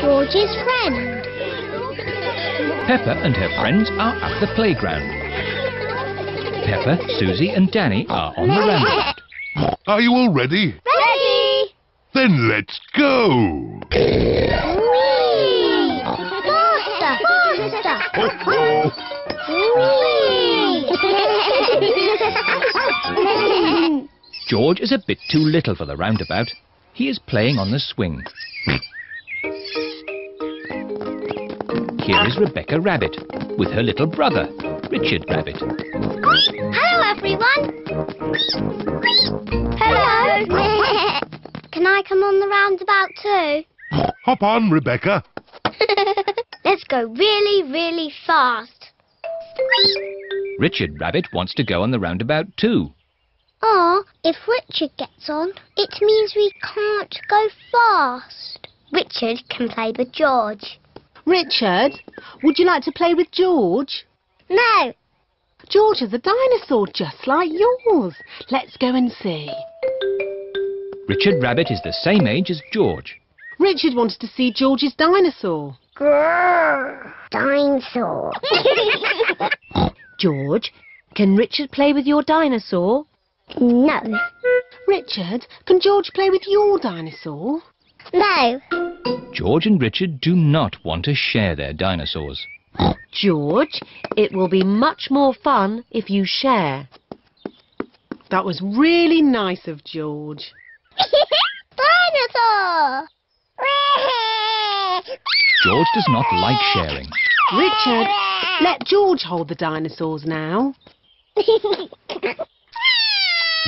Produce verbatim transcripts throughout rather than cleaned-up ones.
George's friend. Peppa and her friends are at the playground. Peppa, Susie and Danny are on the rampart. Are you all ready? Ready! Then let's go! Whee! Faster! Faster! Whee! George is a bit too little for the roundabout. He is playing on the swing. Here is Rebecca Rabbit with her little brother, Richard Rabbit. Hello, everyone. Hello. Can I come on the roundabout too? Hop on, Rebecca. Let's go really, really fast. Richard Rabbit wants to go on the roundabout too. Or, if Richard gets on, it means we can't go fast. Richard can play with George. Richard, would you like to play with George? No. George is a dinosaur just like yours. Let's go and see. Richard Rabbit is the same age as George. Richard wanted to see George's dinosaur. Grrr, dinosaur. George, can Richard play with your dinosaur? No. Richard, can George play with your dinosaur? No. George and Richard do not want to share their dinosaurs. George, it will be much more fun if you share. That was really nice of George. Dinosaur! George does not like sharing. Richard, let George hold the dinosaurs now.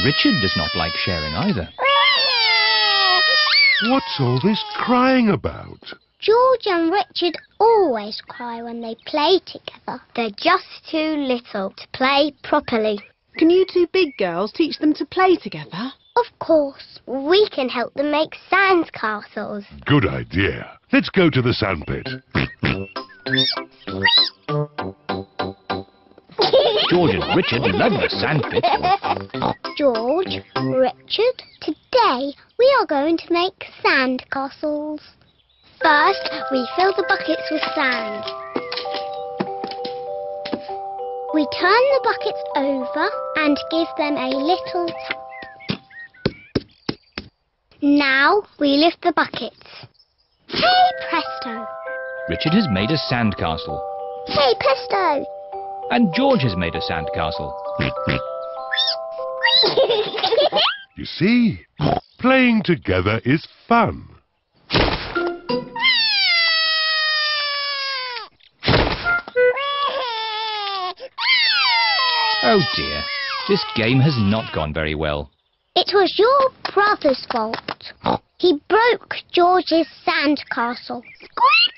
Richard does not like sharing either. What's all this crying about? George and Richard always cry when they play together. They're just too little to play properly. Can you two big girls teach them to play together? Of course. We can help them make sandcastles. Good idea. Let's go to the sandpit. George and Richard love the sandpit. George, Richard, today we are going to make sand castles. First, we fill the buckets with sand. We turn the buckets over and give them a little tap. Now we lift the buckets. Hey presto! Richard has made a sand castle. Hey presto! And George has made a sandcastle. You see, playing together is fun. Oh dear, this game has not gone very well. It was your brother's fault. He broke George's sandcastle.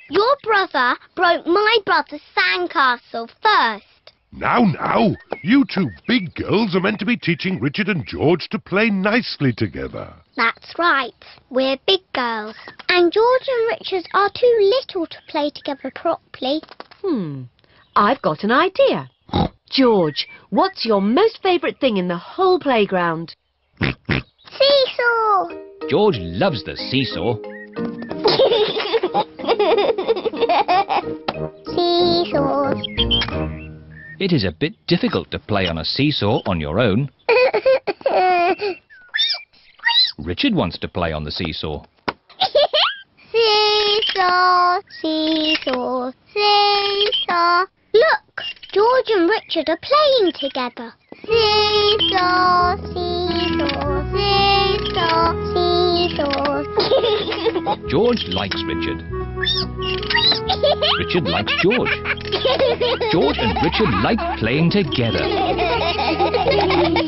Your brother broke my brother's sandcastle first. Now, now, you two big girls are meant to be teaching Richard and George to play nicely together. That's right. We're big girls. And George and Richard are too little to play together properly. Hmm. I've got an idea. George, what's your most favourite thing in the whole playground? Seesaw! George loves the seesaw. Seesaw. It is a bit difficult to play on a seesaw on your own. Richard wants to play on the seesaw. Seesaw, seesaw, seesaw. Look, George and Richard are playing together. Seesaw, seesaw, seesaw, seesaw. George likes Richard. Richard likes George. George and Richard like playing together.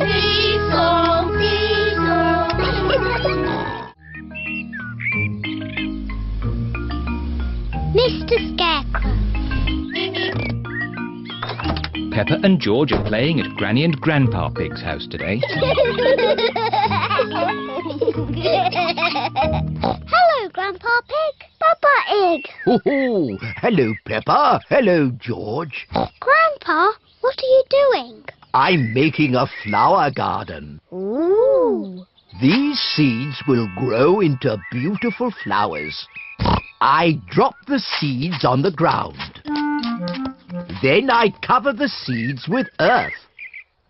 Seesaw, seesaw. Mister Scarecrow. Peppa and George are playing at Granny and Grandpa Pig's house today. Hello, Grandpa Pig. Peppa Pig. Oh, oh, hello, Peppa. Hello, George. Grandpa, what are you doing? I'm making a flower garden. Ooh. These seeds will grow into beautiful flowers. I drop the seeds on the ground. Then I cover the seeds with earth.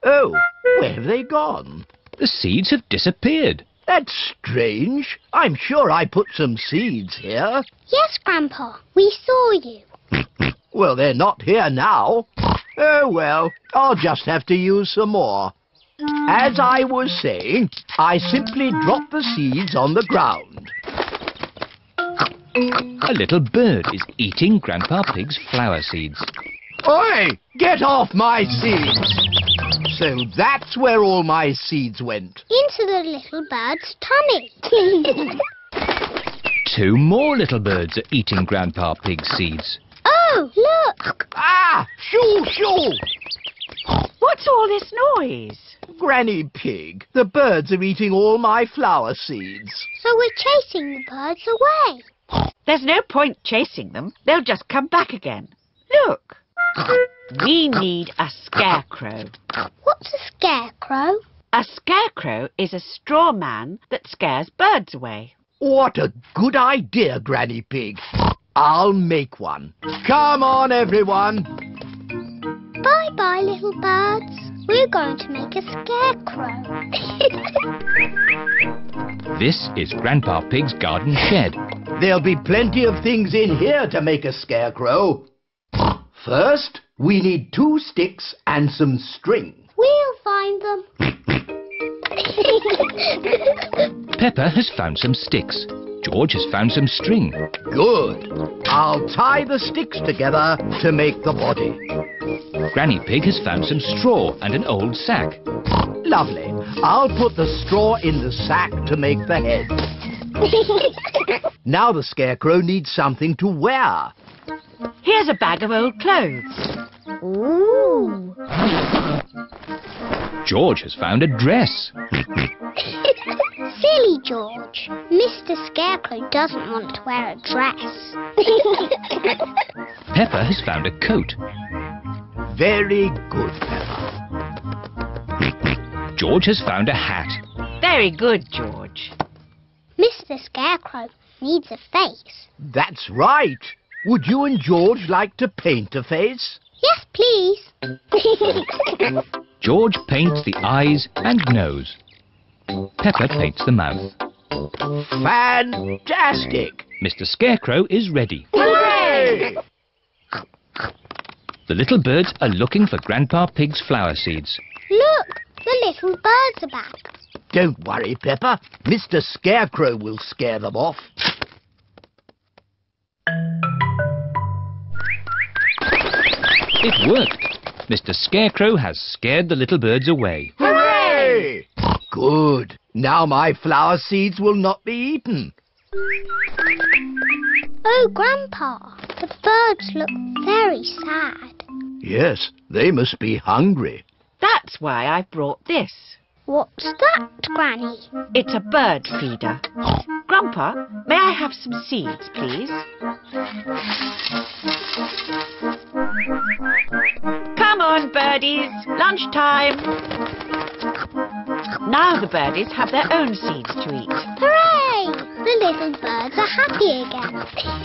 Oh, where have they gone? The seeds have disappeared. That's strange. I'm sure I put some seeds here. Yes, Grandpa. We saw you. Well, they're not here now. Oh, well, I'll just have to use some more. As I was saying, I simply drop the seeds on the ground. A little bird is eating Grandpa Pig's flower seeds. Oi! Get off my seeds! So that's where all my seeds went. Into the little bird's tummy. Two more little birds are eating Grandpa Pig's seeds. Oh, look! Ah! Shoo, shoo! What's all this noise? Granny Pig, the birds are eating all my flower seeds. So we're chasing the birds away. There's no point chasing them. They'll just come back again. Look. We need a scarecrow. What's a scarecrow? A scarecrow is a straw man that scares birds away. What a good idea, Granny Pig. I'll make one. Come on, everyone. Bye-bye, little birds. We're going to make a scarecrow. This is Grandpa Pig's garden shed. There'll be plenty of things in here to make a scarecrow. First, we need two sticks and some string. We'll find them. Peppa has found some sticks. George has found some string. Good. I'll tie the sticks together to make the body. Granny Pig has found some straw and an old sack. Lovely. I'll put the straw in the sack to make the head. Now the scarecrow needs something to wear. Here's a bag of old clothes. Ooh. George has found a dress. Silly George. Mister Scarecrow doesn't want to wear a dress. Peppa has found a coat. Very good, Peppa. George has found a hat. Very good, George. Mister Scarecrow needs a face. That's right. Would you and George like to paint a face? Yes, please. George paints the eyes and nose. Peppa paints the mouth. Fantastic! Mister Scarecrow is ready. Hooray! The little birds are looking for Grandpa Pig's flower seeds. Look, the little birds are back. Don't worry, Peppa. Mister Scarecrow will scare them off. It worked. Mister Scarecrow has scared the little birds away. Hooray! Good. Now my flower seeds will not be eaten. Oh, Grandpa, the birds look very sad. Yes, they must be hungry. That's why I've brought this. What's that, Granny? It's a bird feeder. Grandpa, may I have some seeds, please? Come on, birdies, lunchtime. Now the birdies have their own seeds to eat. Hooray! The little birds are happy again.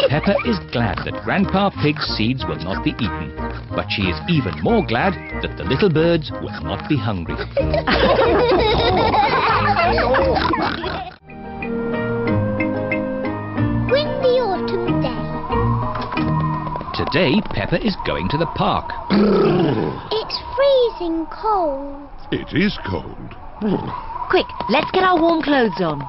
Peppa is glad that Grandpa Pig's seeds will not be eaten. But she is even more glad that the little birds will not be hungry. Windy autumn day. Today, Peppa is going to the park. It's freezing cold. It is cold. Quick, let's get our warm clothes on.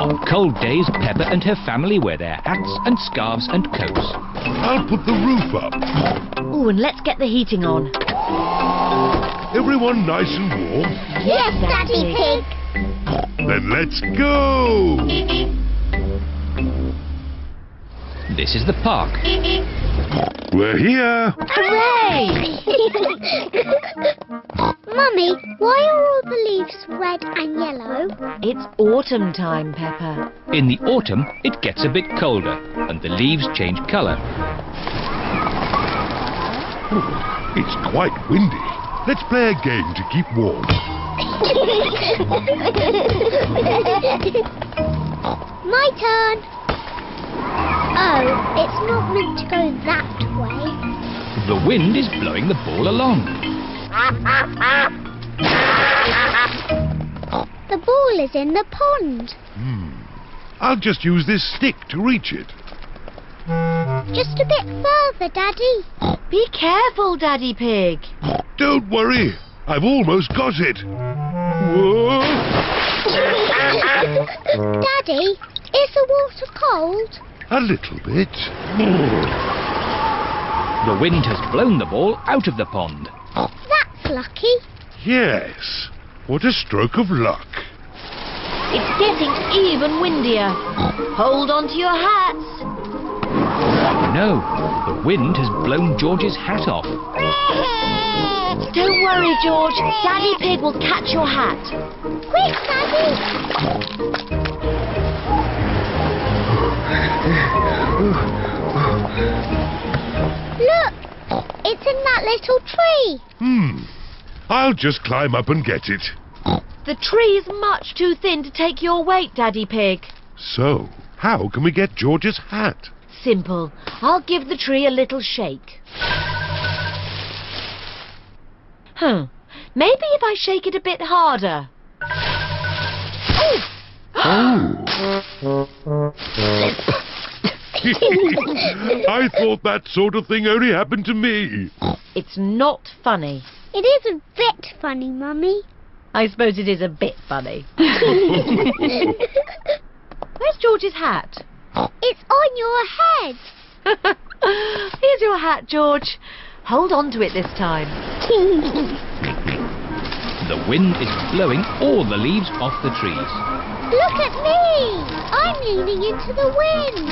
On cold days, Peppa and her family wear their hats and scarves and coats. I'll put the roof up. Oh, and let's get the heating on. Everyone nice and warm? Yes, Daddy Pig. Then let's go. This is the park. We're here. Hooray! Mummy, why are all the leaves red and yellow? It's autumn time, Peppa. In the autumn, it gets a bit colder and the leaves change colour. It's quite windy. Let's play a game to keep warm. My turn. Oh, it's not meant to go that way. The wind is blowing the ball along. The ball is in the pond. Hmm. I'll just use this stick to reach it. Just a bit further, Daddy. Be careful, Daddy Pig. Don't worry. I've almost got it. Whoa. Daddy, is the water cold? A little bit. The wind has blown the ball out of the pond. That's lucky. Yes. What a stroke of luck. It's getting even windier. Hold on to your hats. No, the wind has blown George's hat off. Don't worry, George. Daddy Pig will catch your hat. Quick, Daddy! Look, it's in that little tree. Hmm. I'll just climb up and get it. The tree's much too thin to take your weight, Daddy Pig. So, how can we get George's hat? Simple. I'll give the tree a little shake. Huh. Maybe if I shake it a bit harder. Oh! I thought that sort of thing only happened to me. It's not funny. It is a bit funny, Mummy. I suppose it is a bit funny. Where's George's hat? It's on your head. Here's your hat, George. Hold on to it this time. The wind is blowing all the leaves off the trees. Look at me. I'm leaning into the wind.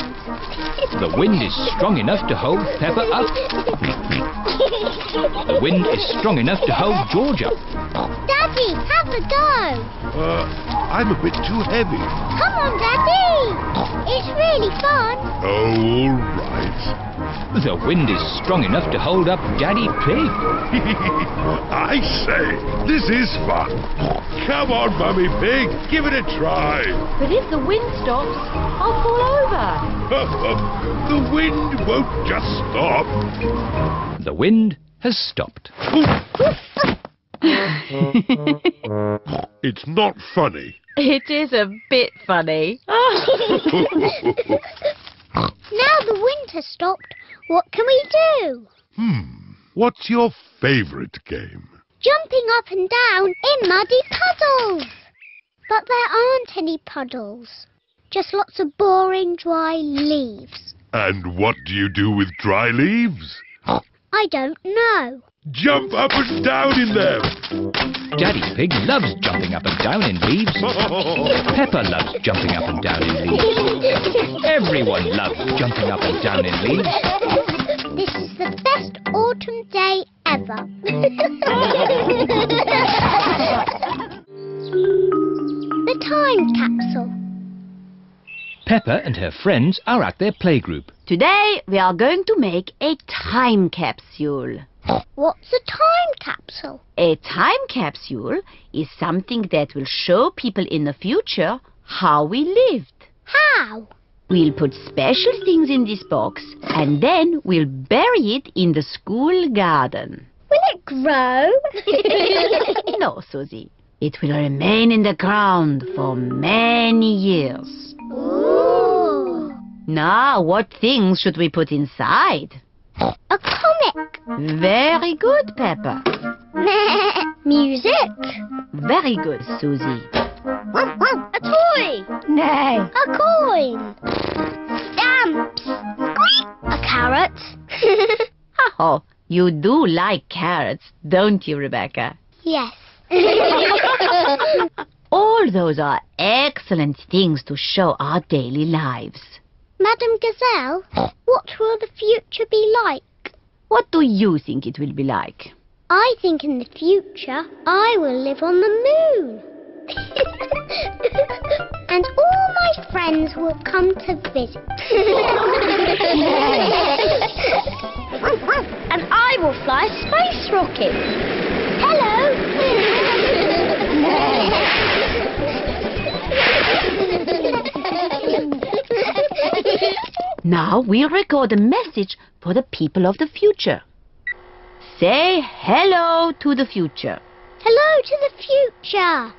The wind is strong enough to hold Peppa up. The wind is strong enough to hold George up. Daddy, have a go. Uh... I'm a bit too heavy. Come on, Daddy. It's really fun. Oh, all right. The wind is strong enough to hold up Daddy Pig. I say, this is fun. Come on, Mummy Pig. Give it a try. But if the wind stops, I'll fall over. The wind won't just stop. The wind has stopped. It's not funny. It is a bit funny. Now the wind has stopped, what can we do? Hmm, what's your favourite game? Jumping up and down in muddy puddles. But there aren't any puddles. Just lots of boring dry leaves. And what do you do with dry leaves? I don't know. Jump up and down in them. Daddy Pig loves jumping up and down in leaves. Peppa loves jumping up and down in leaves. Everyone loves jumping up and down in leaves. This is the best autumn day ever. The time capsule. Peppa and her friends are at their playgroup. Today we are going to make a time capsule. What's a time capsule? A time capsule is something that will show people in the future how we lived. How? We'll put special things in this box and then we'll bury it in the school garden. Will it grow? No, Susie. It will remain in the ground for many years. Ooh. Now, what things should we put inside? A comic. Very good, Peppa. Music. Very good, Susie. A toy. Nay. A coin. Stamps. A carrot. Oh, you do like carrots, don't you, Rebecca? Yes. All those are excellent things to show our daily lives. Madame Gazelle, what will the future be like? What do you think it will be like? I think in the future I will live on the moon. And all my friends will come to visit. And I will fly a space rocket. Hello! Now we'll record a message for the people of the future. Say hello to the future. Hello to the future.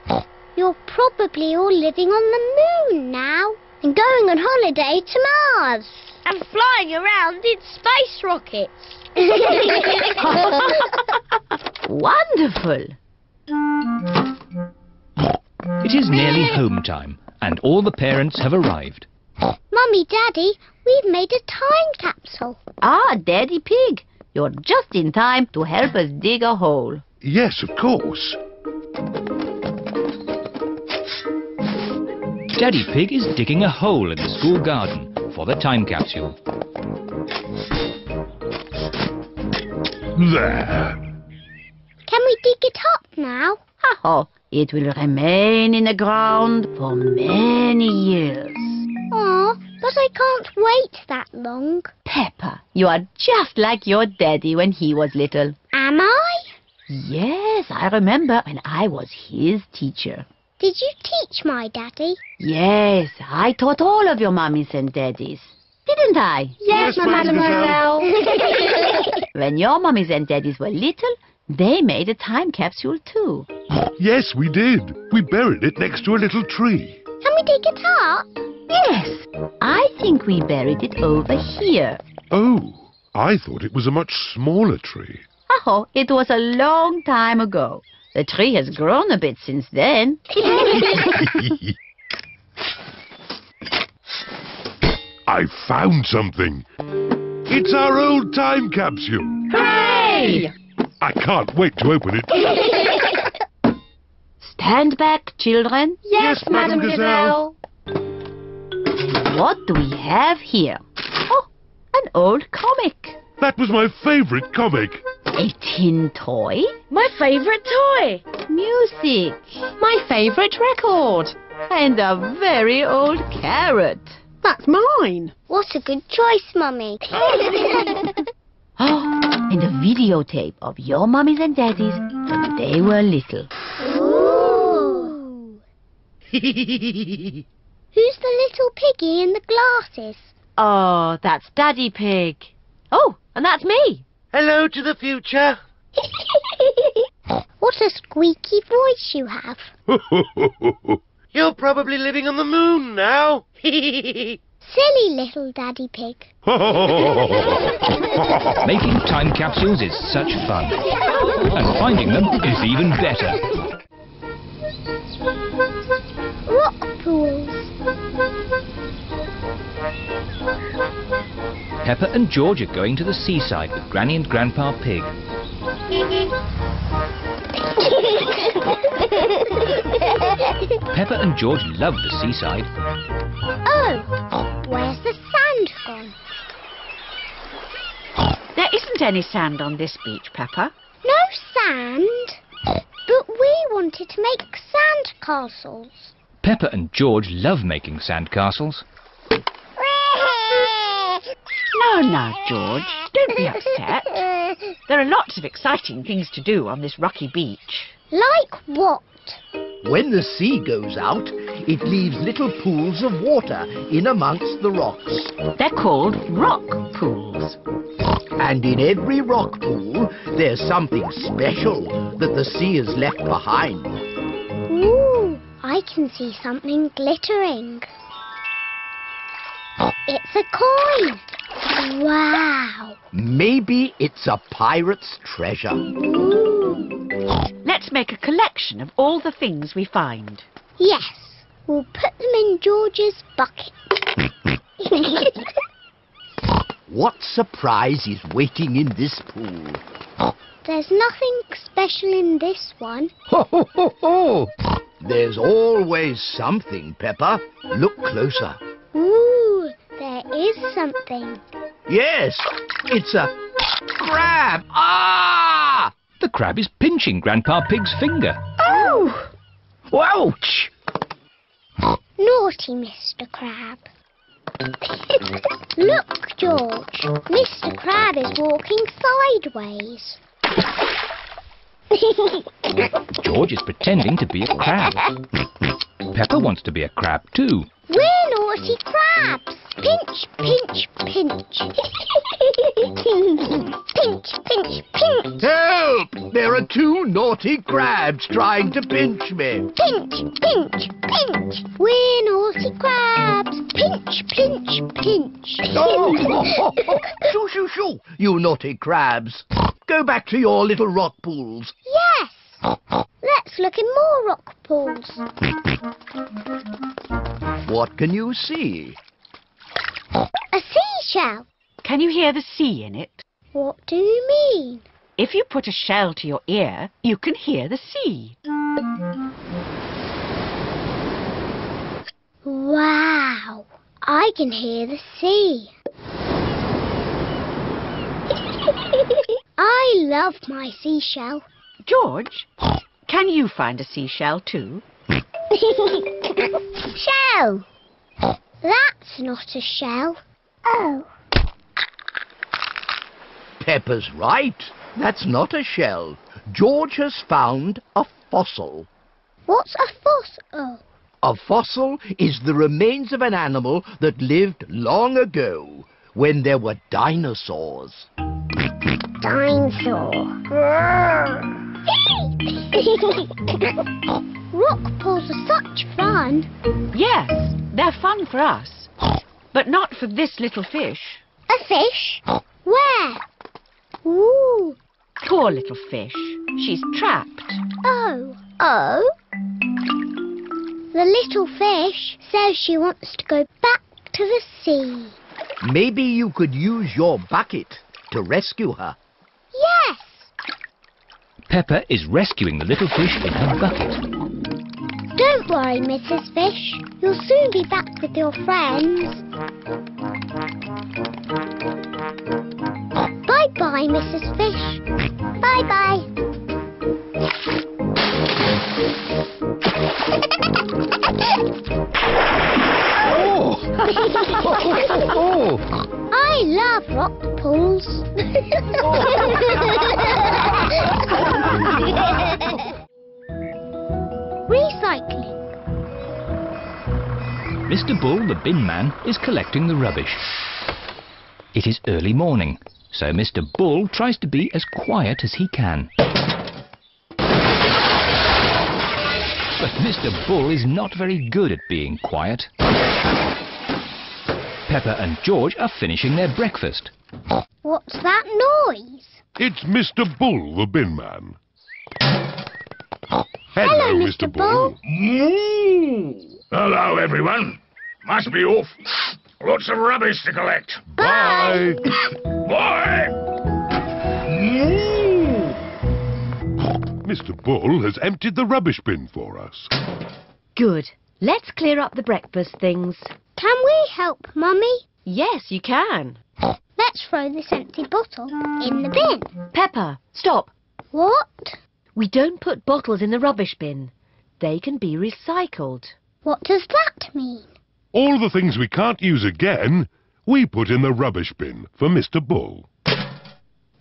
You're probably all living on the moon now and going on holiday to Mars. And flying around in space rockets. Wonderful. It is nearly home time and all the parents have arrived. Mummy, Daddy, we've made a time capsule. Ah, Daddy Pig, you're just in time to help us dig a hole. Yes, of course. Daddy Pig is digging a hole in the school garden for the time capsule. There. Can we dig it up now? Oh, it will remain in the ground for many years. Oh, but I can't wait that long. Peppa, you are just like your daddy when he was little. Am I? Yes, I remember when I was his teacher. Did you teach my daddy? Yes, I taught all of your mummies and daddies. Didn't I? Yes, yes Madame Gazelle. When your mummies and daddies were little, they made a time capsule too. Yes, we did. We buried it next to a little tree. Can we dig it up? Yes, I think we buried it over here. Oh, I thought it was a much smaller tree. Oh, it was a long time ago. The tree has grown a bit since then. I found something. It's our old time capsule. Hooray! I can't wait to open it. Stand back, children. Yes, yes Madame Gazelle. Gazelle. What do we have here? Oh, an old comic. That was my favourite comic. A tin toy. My favourite toy. Music. My favourite record. And a very old carrot. That's mine. What a good choice, Mummy. Oh, and a videotape of your mummies and daddies when they were little. Ooh. Who's the little piggy in the glasses? Oh, that's Daddy Pig. Oh, and that's me. Hello to the future. What a squeaky voice you have. You're probably living on the moon now. Silly little Daddy Pig. Making time capsules is such fun. And finding them is even better. Rock pools. Peppa and George are going to the seaside with Granny and Grandpa Pig. Peppa and George love the seaside. Oh, where's the sand gone? There isn't any sand on this beach, Peppa. No sand? But we wanted to make sand castles. Peppa and George love making sand castles. No, no, George, don't be upset. There are lots of exciting things to do on this rocky beach. Like what? When the sea goes out, it leaves little pools of water in amongst the rocks. They're called rock pools. And in every rock pool, there's something special that the sea has left behind. Ooh, I can see something glittering. It's a coin. Wow. Maybe it's a pirate's treasure. Ooh. Let's make a collection of all the things we find. Yes, we'll put them in George's bucket. What surprise is waiting in this pool? There's nothing special in this one. Ho, ho, ho, ho! There's always something, Peppa. Look closer. Ooh, there is something. Yes, it's a crab. Ah! The crab is pinching Grandpa Pig's finger. Oh! Ouch! Naughty Mister Crab. Look, George, Mister Crab is walking sideways. George is pretending to be a crab. Peppa wants to be a crab too. We're naughty crabs. Pinch, pinch, pinch. Pinch, pinch, pinch. Help! There are two naughty crabs trying to pinch me. Pinch, pinch, pinch. We're naughty crabs. Pinch, pinch, pinch. Oh, oh, oh. Shoo, shoo, shoo, you naughty crabs. Go back to your little rock pools. Yes. Let's look in more rock pools. What can you see? A seashell. Can you hear the sea in it? What do you mean? If you put a shell to your ear, you can hear the sea. Wow! I can hear the sea. I love my seashell. George, can you find a seashell too? Shell! That's not a shell. Oh. Peppa's right. That's not a shell. George has found a fossil. What's a fossil? A fossil is the remains of an animal that lived long ago, when there were dinosaurs. Dinosaur. Rock pools are such fun. Yes, they're fun for us, but not for this little fish. A fish? Where? Ooh. Poor little fish. She's trapped. Oh. Oh? The little fish says she wants to go back to the sea. Maybe you could use your bucket to rescue her. Yes. Peppa is rescuing the little fish in her bucket. Don't worry, Missus Fish. You'll soon be back with your friends. Bye-bye, Missus Fish. Bye-bye. Oh. Oh. I love rock pools. Recycling. Mister Bull, the bin man, is collecting the rubbish. It is early morning, so Mister Bull tries to be as quiet as he can. But Mister Bull is not very good at being quiet. Peppa and George are finishing their breakfast. What's that noise? It's Mister Bull, the bin man. Hello, Hello Mister Bull. Bull. Mm. Hello, everyone. Must be off. Lots of rubbish to collect. Bye. Bye. Mm. Mister Bull has emptied the rubbish bin for us. Good. Let's clear up the breakfast things. Can we help, Mummy? Yes, you can. Let's throw this empty bottle in the bin. Peppa, stop. What? We don't put bottles in the rubbish bin. They can be recycled. What does that mean? All the things we can't use again, we put in the rubbish bin for Mister Bull.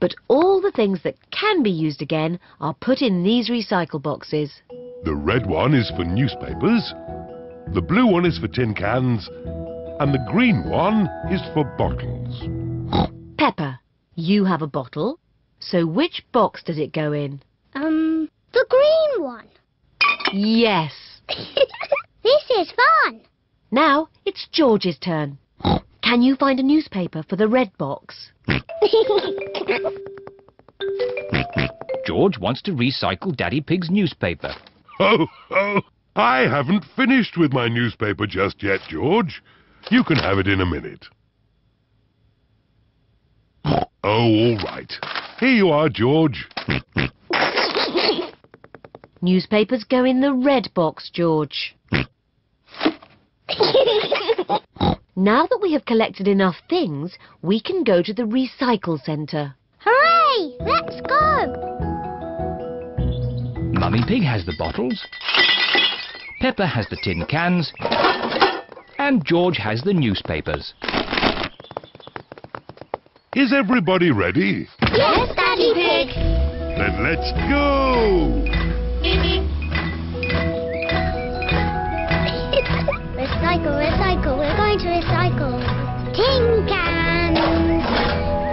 But all the things that can be used again are put in these recycle boxes. The red one is for newspapers, the blue one is for tin cans, and the green one is for bottles. Peppa, you have a bottle, so which box does it go in? Um, the green one. Yes. This is fun. Now it's George's turn. Can you find a newspaper for the red box? George wants to recycle Daddy Pig's newspaper. Ho, ho! I haven't finished with my newspaper just yet, George. You can have it in a minute. Oh, all right. Here you are, George. Newspapers go in the red box, George. Now that we have collected enough things, we can go to the recycle centre. Hooray! Let's go! Mummy Pig has the bottles, Peppa has the tin cans, and George has the newspapers. Is everybody ready? Yes, Daddy Pig! Then let's go! Recycle, recycle, we're going to recycle. Tin cans,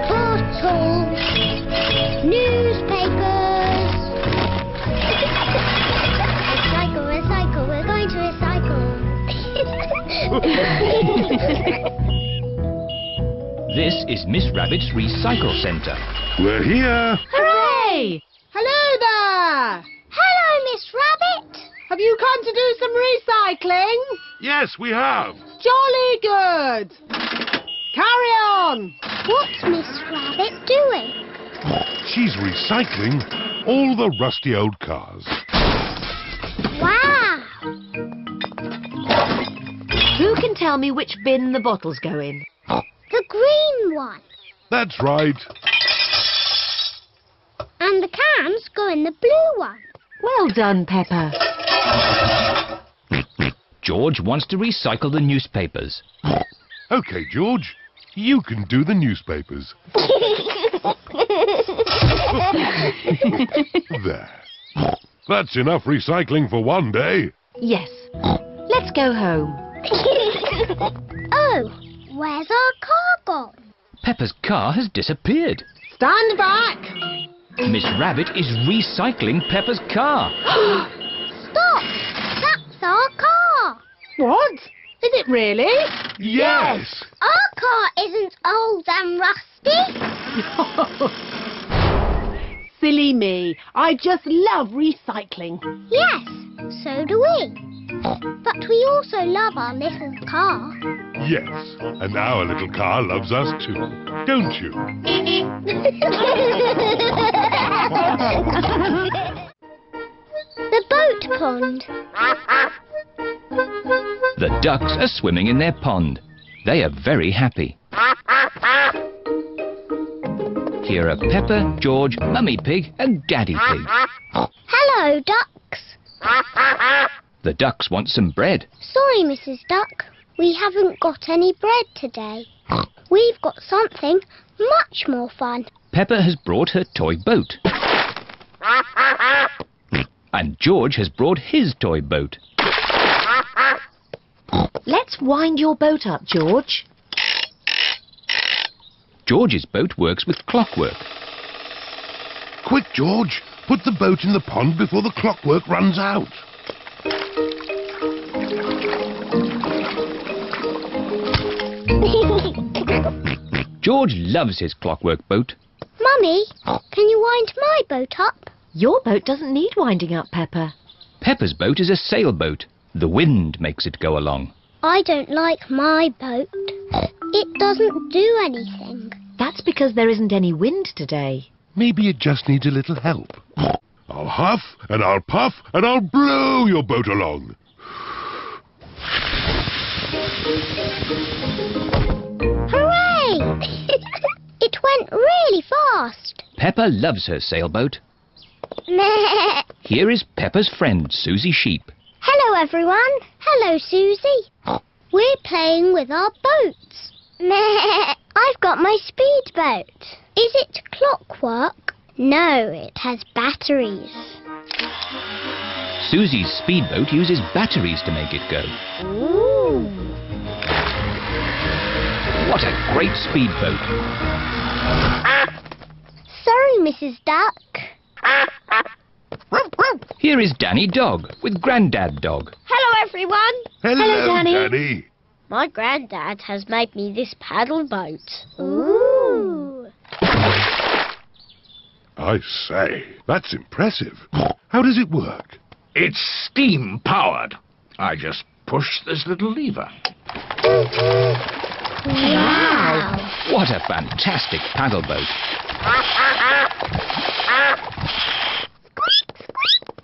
bottles, newspapers. Recycle, recycle, we're going to recycle. This is Miss Rabbit's Recycle Centre. We're here! Hooray! Hello there! Hello, Miss Rabbit! Have you come to do some recycling? Yes, we have. Jolly good. Carry on. What's Miss Rabbit doing? She's recycling all the rusty old cars. Wow. Who can tell me which bin the bottles go in? The green one. That's right. And the cans go in the blue one. Well done, Peppa. George wants to recycle the newspapers. OK, George, you can do the newspapers. There. That's enough recycling for one day. Yes. Let's go home. Oh, where's our car gone? Peppa's car has disappeared. Stand back. Miss Rabbit is recycling Peppa's car. Stop! That's our car! What? Is it really? Yes! Our car isn't old and rusty. Silly me. I just love recycling. Yes, so do we. But we also love our little car. Yes, and our little car loves us too, don't you? The boat pond. The ducks are swimming in their pond. They are very happy. Here are Peppa, George, Mummy Pig and Daddy Pig. Hello, ducks. The ducks want some bread. Sorry, Missus Duck. We haven't got any bread today. We've got something much more fun. Peppa has brought her toy boat. And George has brought his toy boat. Let's wind your boat up, George. George's boat works with clockwork. Quick, George, put the boat in the pond before the clockwork runs out. George loves his clockwork boat. Mummy, can you wind my boat up? Your boat doesn't need winding up, Peppa. Peppa's boat is a sailboat. The wind makes it go along. I don't like my boat. It doesn't do anything. That's because there isn't any wind today. Maybe it just needs a little help. I'll huff and I'll puff and I'll blow your boat along. Hooray! It went really fast. Peppa loves her sailboat. Here is Peppa's friend, Susie Sheep. Hello, everyone. Hello, Susie. We're playing with our boats. I've got my speedboat. Is it clockwork? No, it has batteries. Susie's speedboat uses batteries to make it go. Ooh. What a great speedboat. Sorry, Missus Duck. Here is Danny Dog with Granddad Dog. Hello, everyone. Hello, Hello Danny. Danny. My granddad has made me this paddle boat. Ooh. I say, that's impressive. How does it work? It's steam-powered. I just push this little lever. Wow! What a fantastic paddle boat.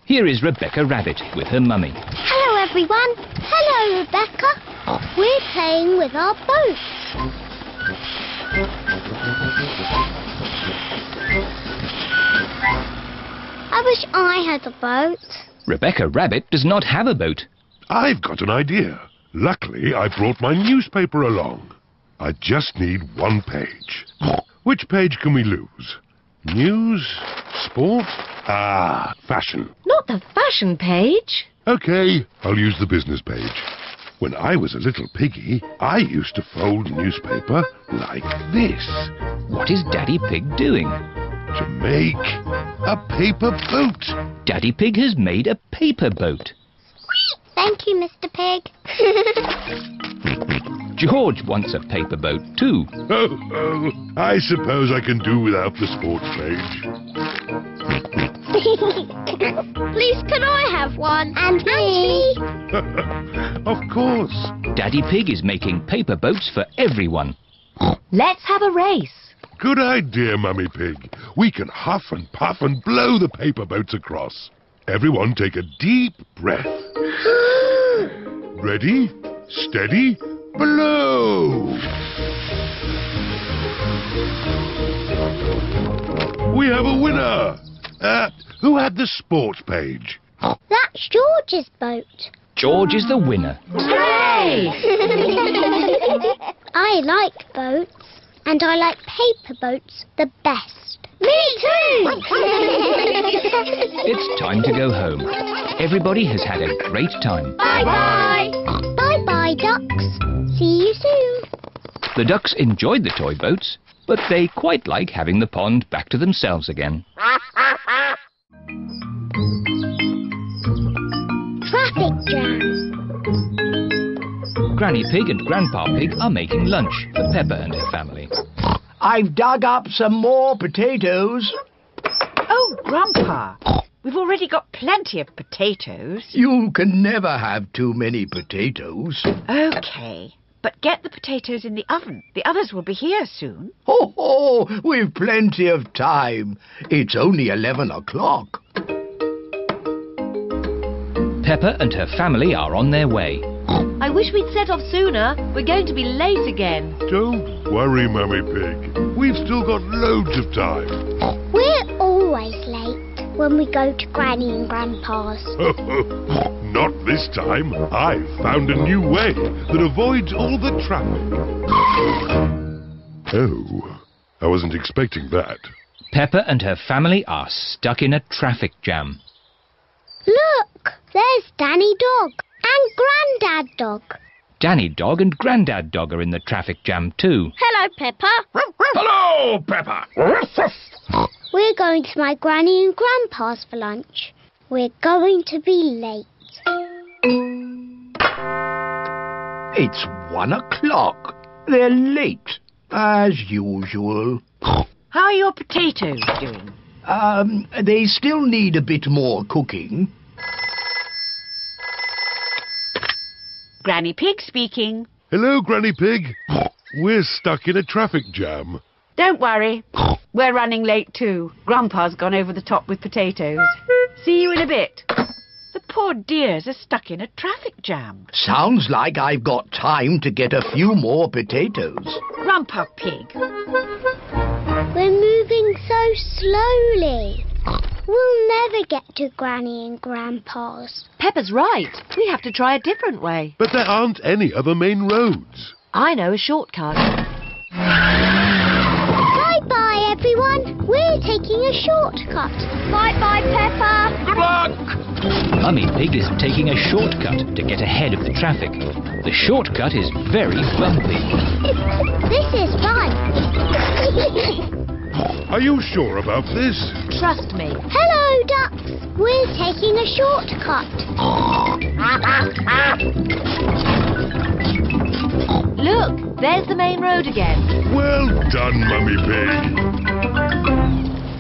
Here is Rebecca Rabbit with her mummy. Hello, everyone. Hello, Rebecca. We're playing with our boats. I wish I had a boat. Rebecca Rabbit does not have a boat. I've got an idea. Luckily, I brought my newspaper along. I just need one page. Which page can we lose? News, sport, Ah, fashion. Not the fashion page. Okay, I'll use the business page. When I was a little piggy, I used to fold newspaper like this. What is Daddy Pig doing? To make a paper boat. Daddy Pig has made a paper boat. Thank you, Mister Pig. George wants a paper boat too. Oh, oh, I suppose I can do without the sports page. Please, can I have one? And me. Of course. Daddy Pig is making paper boats for everyone. Let's have a race. Good idea, Mummy Pig. We can huff and puff and blow the paper boats across. Everyone take a deep breath. Ready, steady, blow! We have a winner! Uh, who had the sports page? That's George's boat. George is the winner. Hooray! I like boats, and I like paper boats the best. Me too! It's time to go home. Everybody has had a great time. Bye-bye! Bye-bye, ducks. See you soon. The ducks enjoyed the toy boats, but they quite like having the pond back to themselves again. Traffic jam. Granny Pig and Grandpa Pig are making lunch for Peppa and her family. I've dug up some more potatoes. Oh, Grandpa, we've already got plenty of potatoes. You can never have too many potatoes. OK, but get the potatoes in the oven. The others will be here soon. Ho, ho, we've plenty of time. It's only eleven o'clock. Peppa and her family are on their way. I wish we'd set off sooner. We're going to be late again. Don't worry, Mummy Pig. We've still got loads of time. We're always late when we go to Granny and Grandpa's. Not this time. I've found a new way that avoids all the traffic. Oh, I wasn't expecting that. Peppa and her family are stuck in a traffic jam. Look, there's Danny Dog. And Granddad Dog. Danny Dog and Granddad Dog are in the traffic jam too. Hello, Peppa. Hello, Peppa. We're going to my Granny and Grandpa's for lunch. We're going to be late. It's one o'clock. They're late, as usual. How are your potatoes doing? Um, they still need a bit more cooking. Granny Pig speaking. Hello, Granny Pig. We're stuck in a traffic jam. Don't worry. We're running late too. Grandpa's gone over the top with potatoes. See you in a bit. The poor dears are stuck in a traffic jam. Sounds like I've got time to get a few more potatoes. Grandpa Pig. We're moving so slowly. We'll never get to Granny and Grandpa's. Peppa's right. We have to try a different way. But there aren't any other main roads. I know a shortcut. Bye-bye, everyone. We're taking a shortcut. Bye-bye, Peppa. Good luck! Mummy Pig is taking a shortcut to get ahead of the traffic. The shortcut is very bumpy. This is fun. Are you sure about this? Trust me. Hello, ducks. We're taking a shortcut. Look, there's the main road again. Well done, Mummy Pig.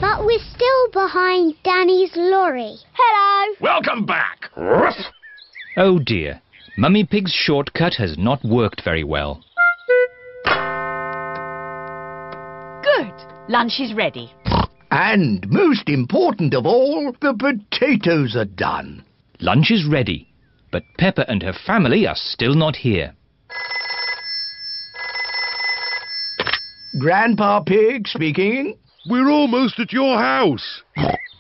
But we're still behind Danny's lorry. Hello. Welcome back. Oh, dear. Mummy Pig's shortcut has not worked very well. Good. Lunch is ready. And most important of all, the potatoes are done. Lunch is ready, but Peppa and her family are still not here. Grandpa Pig speaking. We're almost at your house.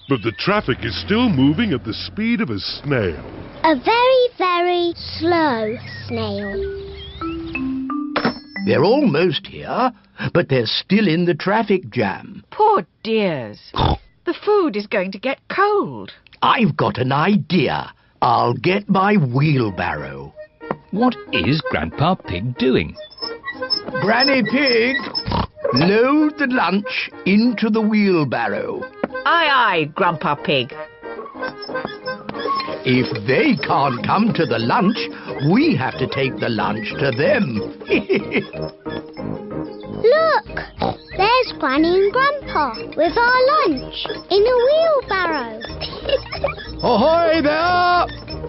But the traffic is still moving at the speed of a snail. A very, very slow snail. They're almost here, but they're still in the traffic jam. Poor dears. The The food is going to get cold. I've got an idea. I'll get my wheelbarrow. What is Grandpa Pig doing? Granny Pig, load the lunch into the wheelbarrow. Aye, aye, Grandpa Pig. If they can't come to the lunch, we have to take the lunch to them. Look, there's Granny and Grandpa with our lunch in a wheelbarrow. Ahoy there!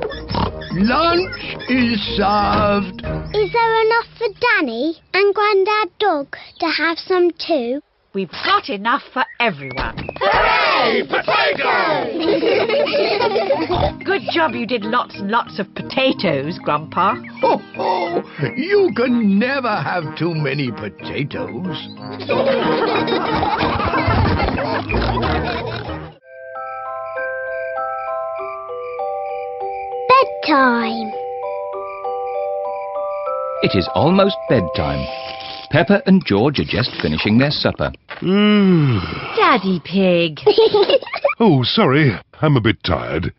Lunch is served. Is there enough for Danny and Granddad Dog to have some too? We've got enough for everyone. Hooray! Potatoes! Good job you did lots and lots of potatoes, Grandpa. Ho, ho! You can never have too many potatoes. Bedtime. It is almost bedtime. Peppa and George are just finishing their supper. Mm. Daddy Pig. Oh, sorry. I'm a bit tired.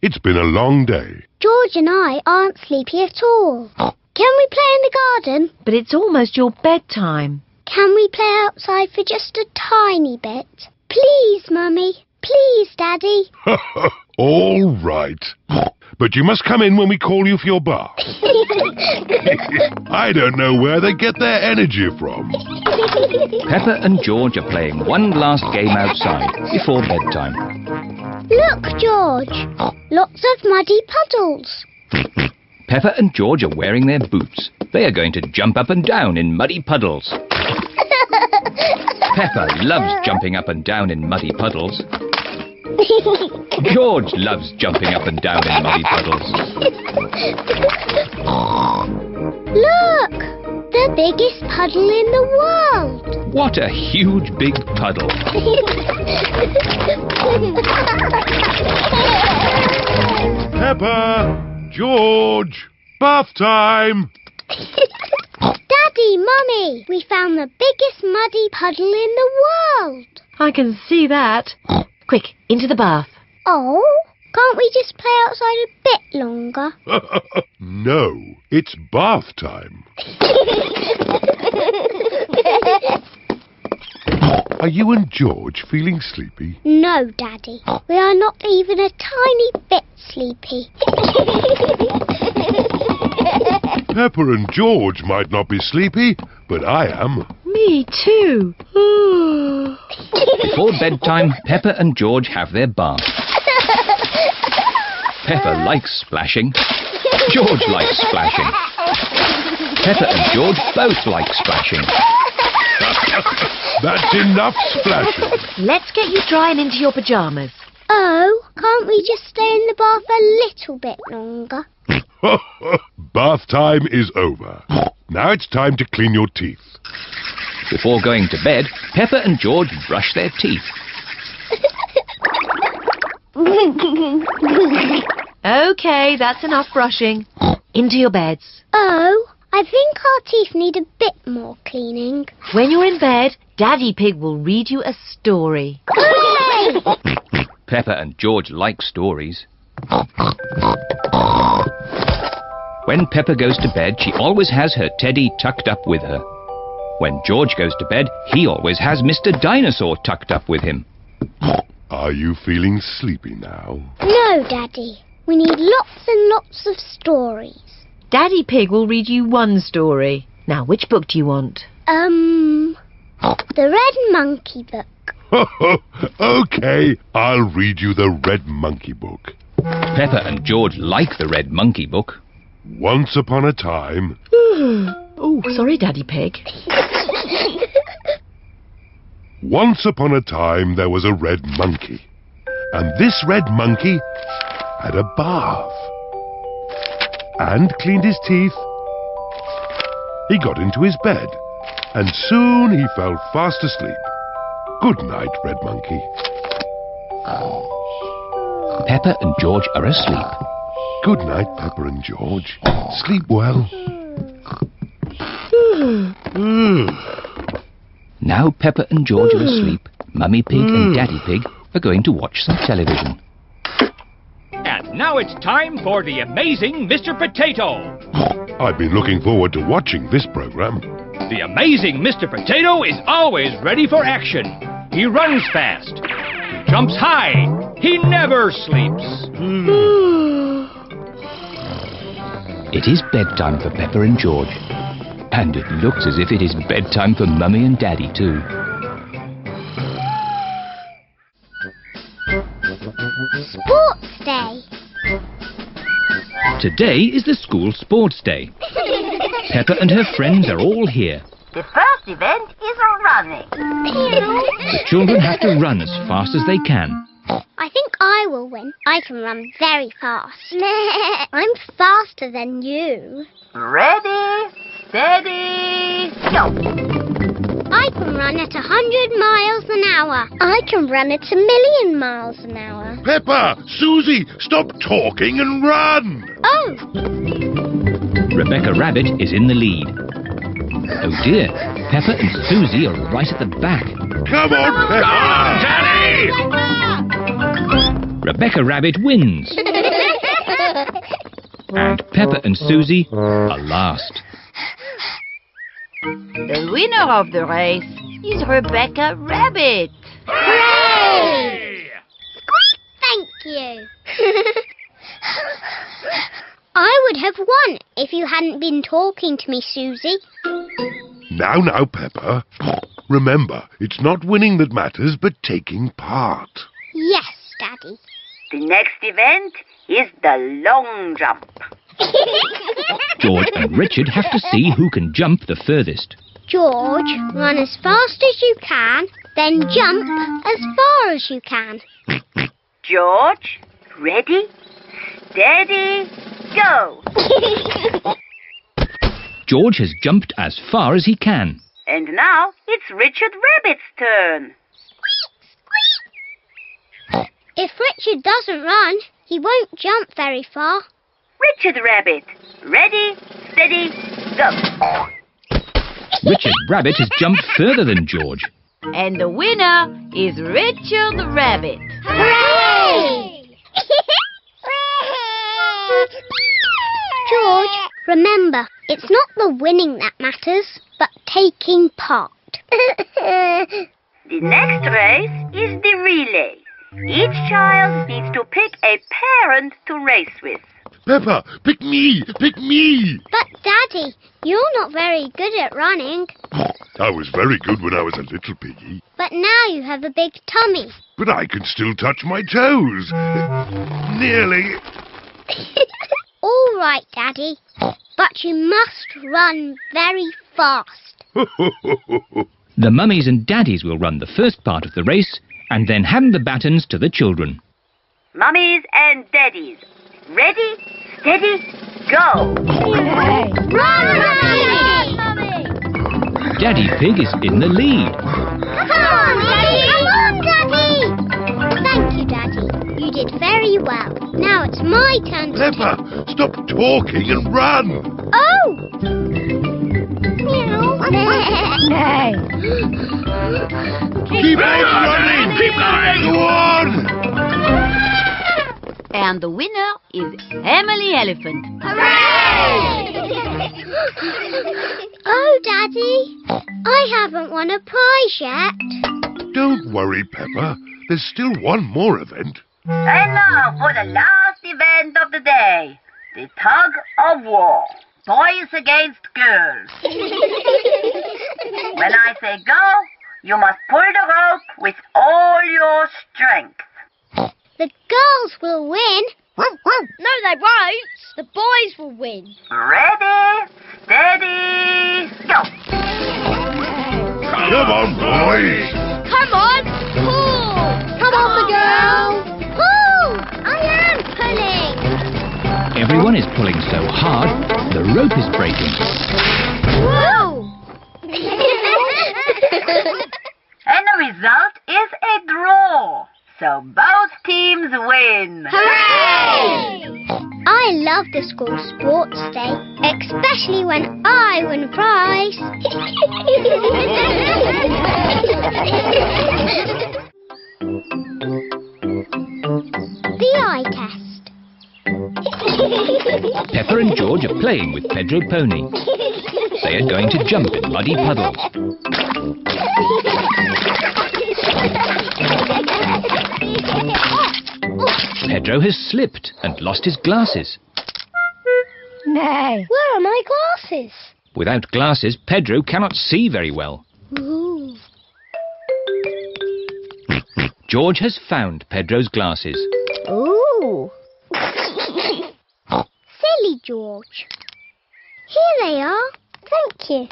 It's been a long day. George and I aren't sleepy at all. Can we play in the garden? But it's almost your bedtime. Can we play outside for just a tiny bit? Please, Mummy. Please, Daddy. All right. But you must come in when we call you for your bath. I don't know where they get their energy from. Peppa and George are playing one last game outside before bedtime. Look, George. Lots of muddy puddles. Peppa and George are wearing their boots. They are going to jump up and down in muddy puddles. Peppa loves jumping up and down in muddy puddles. George loves jumping up and down in muddy puddles. Look! The biggest puddle in the world! What a huge big puddle! Peppa! George! Bath time! Daddy, Mummy! We found the biggest muddy puddle in the world! I can see that. Quick, into the bath. Oh, can't we just play outside a bit longer? No, it's bath time. Are you and George feeling sleepy? No, Daddy. We are not even a tiny bit sleepy. Peppa and George might not be sleepy, but I am. Me too. Before bedtime, Peppa and George have their bath. Peppa likes splashing. George likes splashing. Peppa and George both like splashing. That's enough splashing. Let's get you dry and into your pyjamas. Oh, can't we just stay in the bath a little bit longer? Bath time is over. Now it's time to clean your teeth. Before going to bed, Peppa and George brush their teeth. OK, that's enough brushing. Into your beds. Oh, I think our teeth need a bit more cleaning. When you're in bed, Daddy Pig will read you a story. Peppa and George like stories. When Peppa goes to bed, she always has her teddy tucked up with her. When George goes to bed, he always has Mister Dinosaur tucked up with him. Are you feeling sleepy now? No, Daddy. We need lots and lots of stories. Daddy Pig will read you one story. Now, which book do you want? Um, the Red Monkey Book. OK, I'll read you the Red Monkey Book. Peppa and George like the Red Monkey Book. Once upon a time... Oh, sorry, Daddy Pig. Once upon a time there was a red monkey. And this red monkey had a bath. And cleaned his teeth. He got into his bed. And soon he fell fast asleep. Good night, red monkey. Peppa and George are asleep. Good night, Peppa and George. Sleep well. Now Peppa and George are asleep. Mummy Pig and Daddy Pig are going to watch some television. And now it's time for The Amazing Mister Potato. I've been looking forward to watching this program. The Amazing Mister Potato is always ready for action. He runs fast. He jumps high. He never sleeps. It is bedtime for Peppa and George. And it looks as if it is bedtime for Mummy and Daddy, too. Sports Day. Today is the school sports day. Peppa and her friends are all here. The first event is running. The children have to run as fast as they can. I think I will win. I can run very fast. I'm faster than you. Ready, steady, go! I can run at a hundred miles an hour. I can run at a million miles an hour. Peppa, Susie, stop talking and run! Oh! Rebecca Rabbit is in the lead. Oh dear, Peppa and Susie are right at the back. Come on, Peppa! Come on, Danny! Rebecca Rabbit wins. And Peppa and Susie are last. The winner of the race is Rebecca Rabbit. Hooray! Squeak, thank you. I would have won if you hadn't been talking to me, Susie. Now, now, Peppa. Remember, it's not winning that matters, but taking part. Yes, Daddy. The next event is the long jump. George and Richard have to see who can jump the furthest. George, run as fast as you can, then jump as far as you can. George, ready, steady, go! George has jumped as far as he can. And now it's Richard Rabbit's turn. Squeak, squeak! If Richard doesn't run, he won't jump very far. Richard Rabbit, ready, steady, go. Richard Rabbit has jumped further than George. And the winner is Richard Rabbit. Hooray! George, remember, it's not the winning that matters, but taking part. The next race is the relay. Each child needs to pick a parent to race with. Peppa, pick me! Pick me! But, Daddy, you're not very good at running. I was very good when I was a little piggy. But now you have a big tummy. But I can still touch my toes. Nearly. All right, Daddy. But you must run very fast. The mummies and daddies will run the first part of the race and then hand the batons to the children. Mummies and daddies. Ready, steady, go! Run, Mummy! Daddy Pig is in the lead. Come on, Daddy! Come on, Daddy! Thank you, Daddy. You did very well. Now it's my turn to... Peppa, stop talking and run! Oh! Keep on running! Keep going! Go on! And the winner is Emily Elephant. Hooray! Oh, Daddy, I haven't won a prize yet. Don't worry, Peppa. There's still one more event. And now for the last event of the day, the tug of war. Boys against girls. When I say go, you must pull the rope with all your strength. The girls will win. No, they won't. The boys will win. Ready, steady, go. Come on, boys. Come on, pull. Come on, the girls. Pull. I am pulling. Everyone is pulling so hard, the rope is breaking. Whoa. And the result is a draw. So both teams win. Hooray! I love the school sports day, especially when I win a prize. Peppa and George are playing with Pedro Pony. They are going to jump in muddy puddles. Pedro has slipped and lost his glasses. No. Where are my glasses? Without glasses, Pedro cannot see very well. Ooh. George has found Pedro's glasses. Ooh. Silly George. Here they are. Thank you.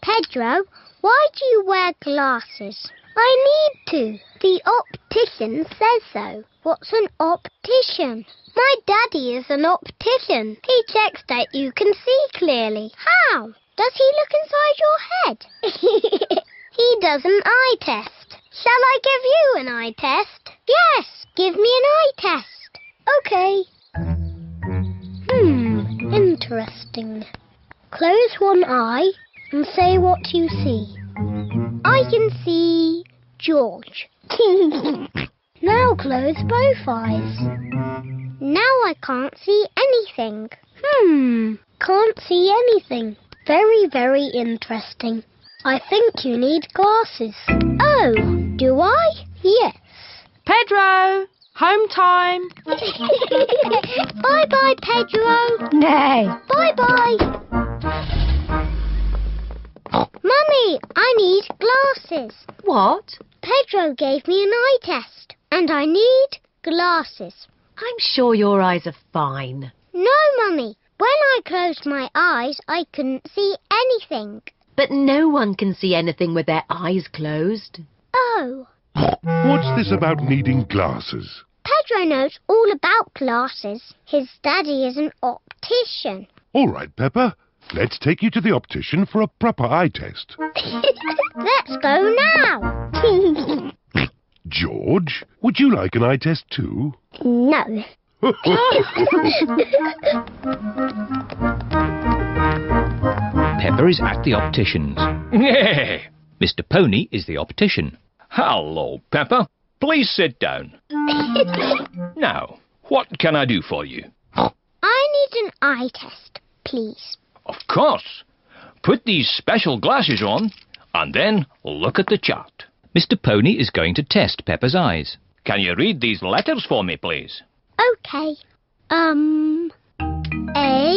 Pedro, why do you wear glasses? I need to. The optician says so. What's an optician? My daddy is an optician. He checks that you can see clearly. How? Does he look inside your head? He does an eye test. Shall I give you an eye test? Yes, give me an eye test. Okay. Hmm, interesting. Close one eye and say what you see. I can see George. Now close both eyes. Now I can't see anything. Hmm, can't see anything. Very, very interesting. I think you need glasses. Oh, do I? Yes. Pedro, home time. Bye-bye, Pedro. No. Bye-bye. Mummy, I need glasses. What? Pedro gave me an eye test, and I need glasses. I'm sure your eyes are fine. No, Mummy. When I closed my eyes, I couldn't see anything. But no one can see anything with their eyes closed. Oh. What's this about needing glasses? Pedro knows all about glasses. His daddy is an optician. All right, Peppa. Let's take you to the optician for a proper eye test. Let's go now. George, would you like an eye test too? No. Peppa is at the optician's. Mister Pony is the optician. Hello, Peppa. Please sit down. Now, what can I do for you? I need an eye test, please. Of course. Put these special glasses on and then look at the chart. Mister Pony is going to test Peppa's eyes. Can you read these letters for me, please? Okay. Um, A,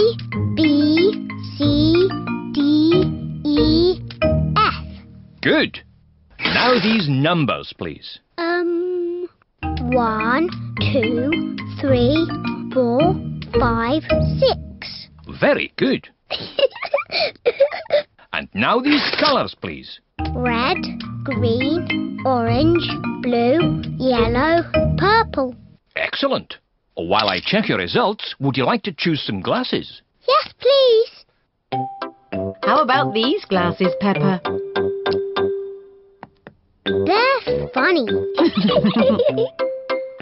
B, C, D, E, F. Good. Now these numbers, please. Um, one, two, three, four, five, six. Very good. And now these colours, please. Red, green, orange, blue, yellow, purple. Excellent. While I check your results, would you like to choose some glasses? Yes, please. How about these glasses, Peppa? They're funny.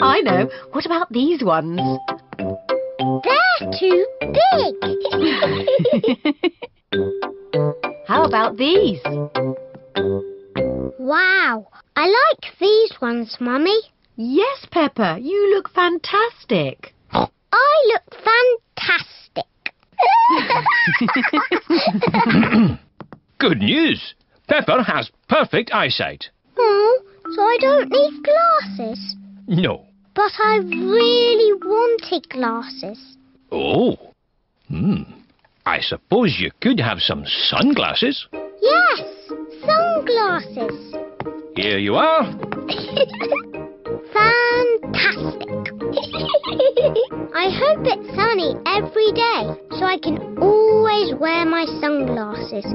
I know. What about these ones? They're too big. How about these? Wow, I like these ones, Mummy. Yes, Peppa, you look fantastic. I look fantastic. Good news. Peppa has perfect eyesight. Oh, so I don't need glasses? No. But I really wanted glasses. Oh. Hmm. I suppose you could have some sunglasses. Yes, sunglasses. Here you are. Fantastic. I hope it's sunny every day, so I can always wear my sunglasses.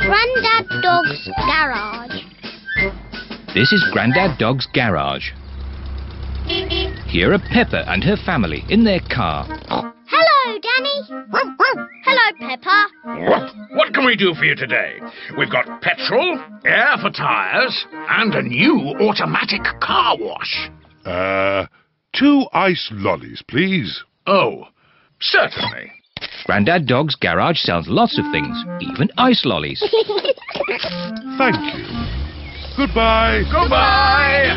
Granddad Dog's garage. This is Granddad Dog's garage. Here are Peppa and her family in their car. Hello, Danny. Hello, Peppa. What? What can we do for you today? We've got petrol, air for tyres, and a new automatic car wash. Uh, two ice lollies, please. Oh, certainly. Grandad Dog's garage sells lots of things, even ice lollies. Thank you. Goodbye. Goodbye.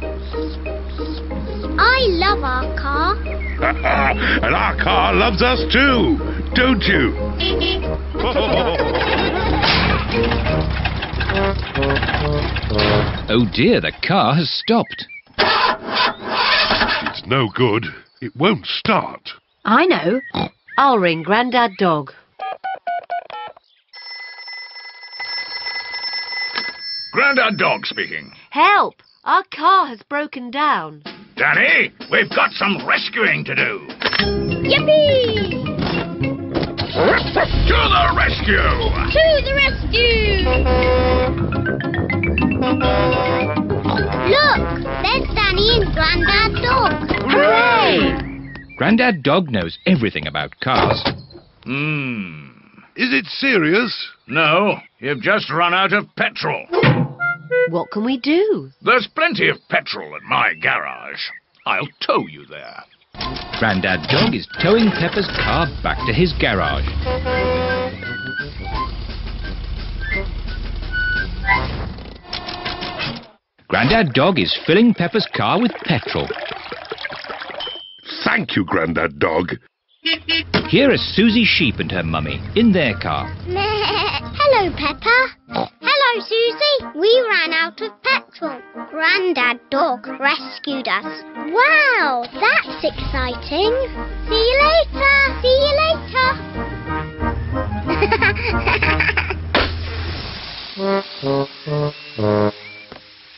Goodbye. I love our car. And our car loves us too, don't you? Oh dear, the car has stopped. It's no good. It won't start. I know. I'll ring Granddad Dog. Granddad Dog speaking. Help! Our car has broken down. Danny, we've got some rescuing to do. Yippee! To the rescue! To the rescue! Look! There's Danny and Granddad Dog. Hooray! Granddad Dog knows everything about cars. Hmm. Is it serious? No. You've just run out of petrol. What can we do? There's plenty of petrol at my garage. I'll tow you there. Grandad Dog is towing Peppa's car back to his garage. Grandad Dog is filling Peppa's car with petrol. Thank you, Grandad Dog. Here are Susie Sheep and her mummy in their car. Hello, Peppa. Hello, Susie. We ran out of petrol. Grandad Dog rescued us. Wow, that's exciting. See you later. See you later.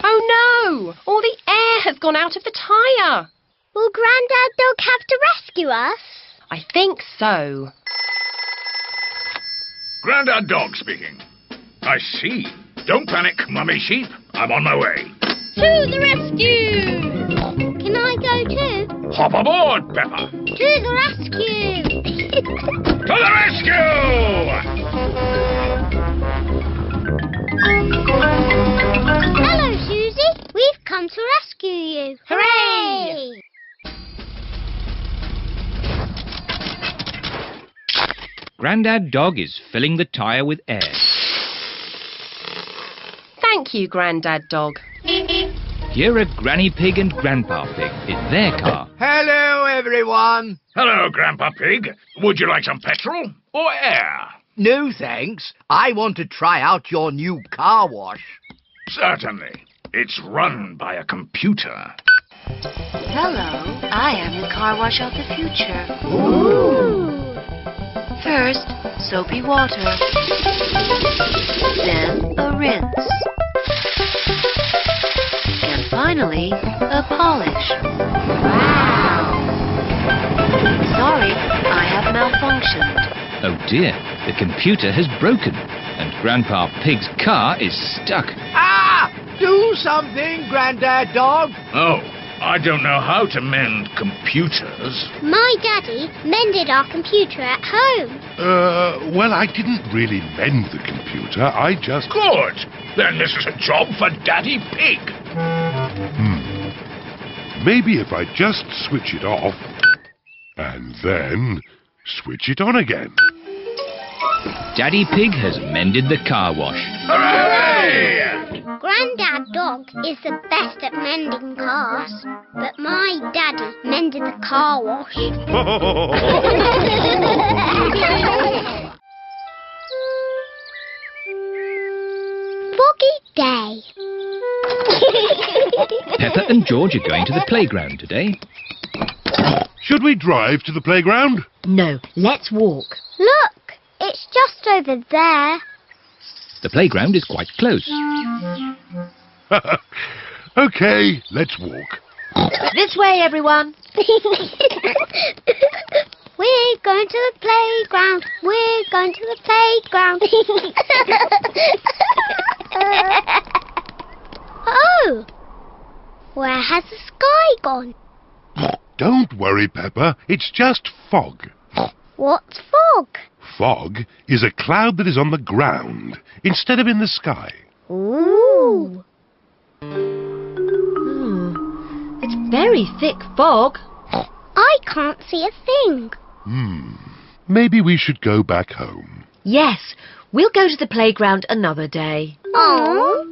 Oh, no. All the air has gone out of the tyre. Will Grandad Dog have to rescue us? I think so. Grandad Dog speaking. I see. Don't panic, Mummy Sheep. I'm on my way. To the rescue! Can I go too? Hop aboard, Peppa. To the rescue! To the rescue! Hello, Susie. We've come to rescue you. Hooray! Grandad Dog is filling the tyre with air. Thank you, Grandad Dog. Here are Granny Pig and Grandpa Pig in their car. Hello, everyone. Hello, Grandpa Pig. Would you like some petrol or air? No, thanks. I want to try out your new car wash. Certainly. It's run by a computer. Hello. I am the car wash of the future. Ooh. First, soapy water, then a rinse, and finally, a polish. Wow! Sorry, I have malfunctioned. Oh dear, the computer has broken, and Grandpa Pig's car is stuck. Ah! Do something, Grandad Dog! Oh. I don't know how to mend computers. My daddy mended our computer at home. Uh, well, I didn't really mend the computer. I just... Good! Then this is a job for Daddy Pig. Hmm. Maybe if I just switch it off and then switch it on again. Daddy Pig has mended the car wash. Hooray! Grandad Dog is the best at mending cars, but my daddy mended the car wash. Foggy day. Peppa and George are going to the playground today. Should we drive to the playground? No, let's walk. Look, it's just over there. The playground is quite close. Okay, let's walk. This way, everyone. We're going to the playground. We're going to the playground. Oh! Where has the sky gone? Don't worry, Peppa. It's just fog. What's fog? Fog is a cloud that is on the ground instead of in the sky. Ooh. Hmm. It's very thick fog. I can't see a thing. Hmm. Maybe we should go back home. Yes. We'll go to the playground another day. Oh.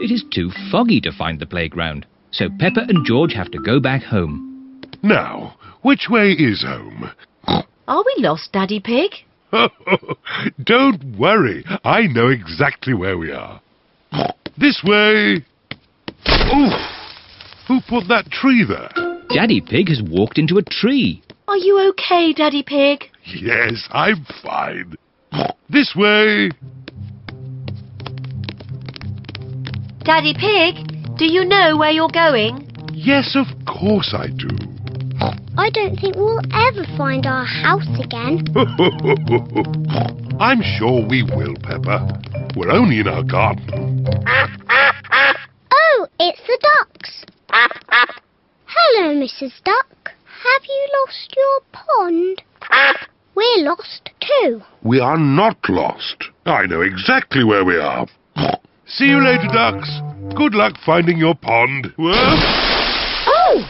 It is too foggy to find the playground. so Peppa and George have to go back home. Now, which way is home? Are we lost, Daddy Pig? Don't worry, I know exactly where we are. This way! Oof! Who put that tree there? Daddy Pig has walked into a tree. Are you okay, Daddy Pig? Yes, I'm fine. This way! Daddy Pig, do you know where you're going? Yes, of course I do. I don't think we'll ever find our house again. I'm sure we will, Peppa. We're only in our garden. Oh, it's the ducks. Hello, Missus Duck. Have you lost your pond? We're lost too. We are not lost. I know exactly where we are. See you later, ducks. Good luck finding your pond. Oh!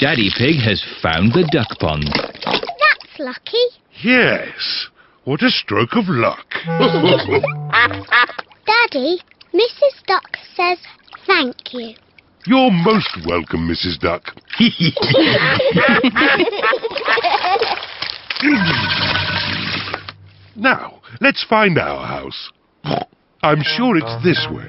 Daddy Pig has found the duck pond. That's lucky. Yes. What a stroke of luck. Daddy, Missus Duck says thank you. You're most welcome, Missus Duck. Now, let's find our house. I'm sure it's this way.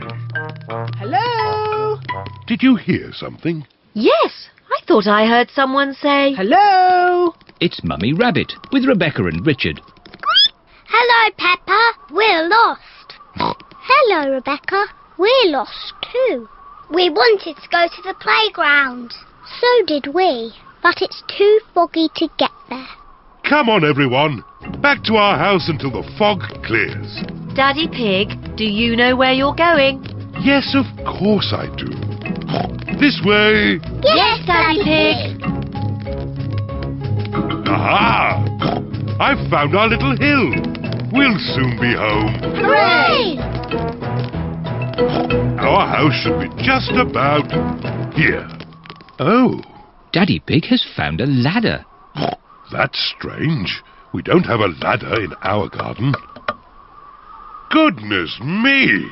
Hello? Did you hear something? Yes, I thought I heard someone say, hello? It's Mummy Rabbit with Rebecca and Richard. Hello, Peppa. We're lost. Hello, Rebecca. We're lost too. We wanted to go to the playground. So did we, but it's too foggy to get there. Come on, everyone. Back to our house until the fog clears. Daddy Pig, do you know where you're going? Yes, of course I do. This way. Yes, yes Daddy Pig. Pig. Aha! I've found our little hill. We'll soon be home. Hooray! Our house should be just about here. Oh. Daddy Pig has found a ladder. That's strange. We don't have a ladder in our garden. Goodness me!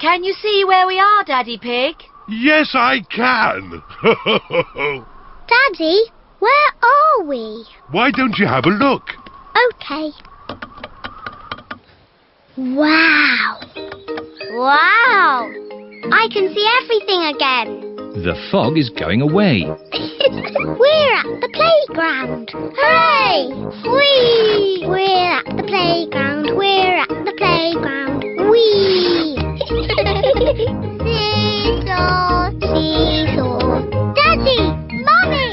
Can you see where we are, Daddy Pig? Yes, I can. Daddy, where are we? Why don't you have a look? Okay. Wow! Wow! I can see everything again. The fog is going away. We're at the playground. Hooray! Whee! We're at the playground. We're at the playground. Whee! Seesaw, seesaw. Daddy! Mummy!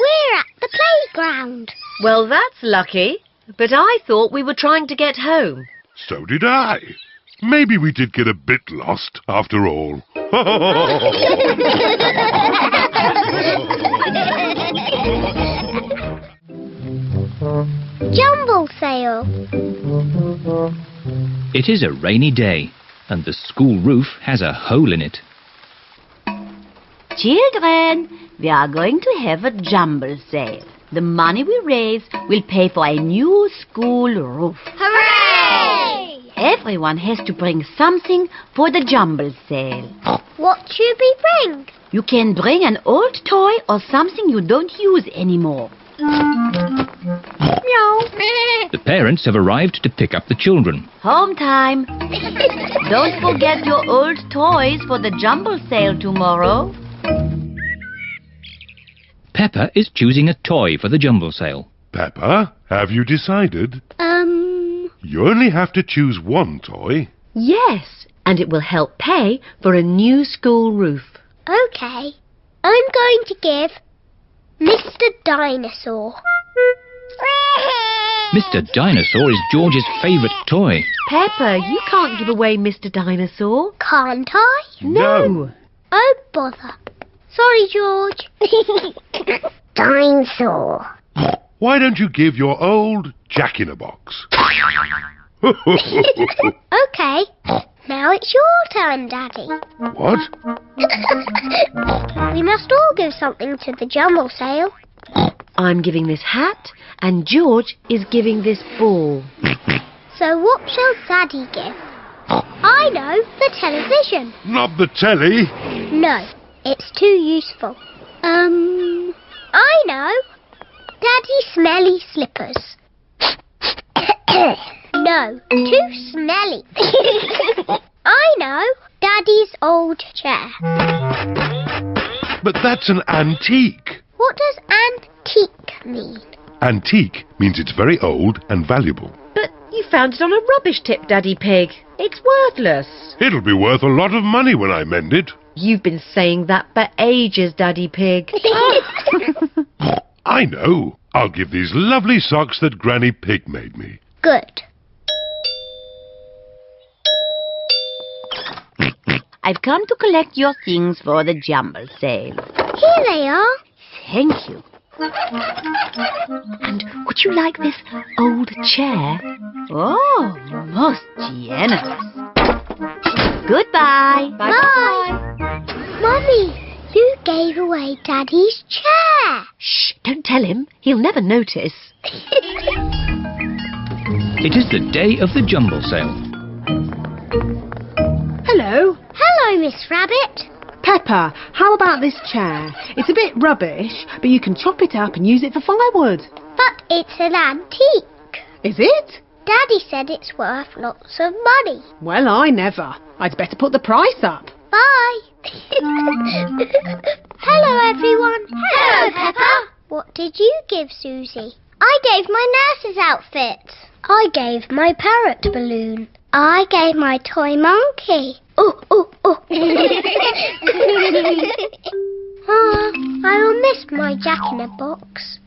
We're at the playground. Well, that's lucky. But I thought we were trying to get home. So did I. Maybe we did get a bit lost, after all. Jumble sale. It is a rainy day, and the school roof has a hole in it. Children, we are going to have a jumble sale. The money we raise will pay for a new school roof. Hooray! Everyone has to bring something for the jumble sale. What should we bring? You can bring an old toy or something you don't use anymore. Meow. The parents have arrived to pick up the children. Home time. Don't forget your old toys for the jumble sale tomorrow. Peppa is choosing a toy for the jumble sale. Peppa, have you decided? Um... You only have to choose one toy. Yes, and it will help pay for a new school roof. OK. I'm going to give Mister Dinosaur. Mister Dinosaur is George's favourite toy. Peppa, you can't give away Mister Dinosaur. Can't I? No. no. Oh, bother. Sorry, George. Dinosaur. Why don't you give your old jack-in-a-box? OK. Now it's your turn, Daddy. What? We must all give something to the jumble sale. I'm giving this hat, and George is giving this ball. So what shall Daddy give? I know, the television. Not the telly. No, it's too useful. Um, I know. Daddy's smelly slippers. No, too smelly. I know, Daddy's old chair. But that's an antique. What does antique mean? Antique means it's very old and valuable. But you found it on a rubbish tip, Daddy Pig. It's worthless. It'll be worth a lot of money when I mend it. You've been saying that for ages, Daddy Pig. I know. I'll give these lovely socks that Granny Pig made me. Good. I've come to collect your things for the jumble sale. Here they are. Thank you. And would you like this old chair? Oh, most generous. Goodbye. Bye. Bye. Bye. Mummy, you gave away Daddy's chair. Shh, don't tell him. He'll never notice. It is the day of the jumble sale. Hello. Hello, Miss Rabbit. Peppa, how about this chair? It's a bit rubbish, but you can chop it up and use it for firewood. But it's an antique. Is it? Daddy said it's worth lots of money. Well, I never. I'd better put the price up. Bye. Hello, everyone. Hello, Peppa. What did you give, Susie? I gave my nurse's outfit. I gave my parrot balloon. I gave my toy monkey. Ooh, ooh, ooh. Ah, I will miss my jack-in-a-box.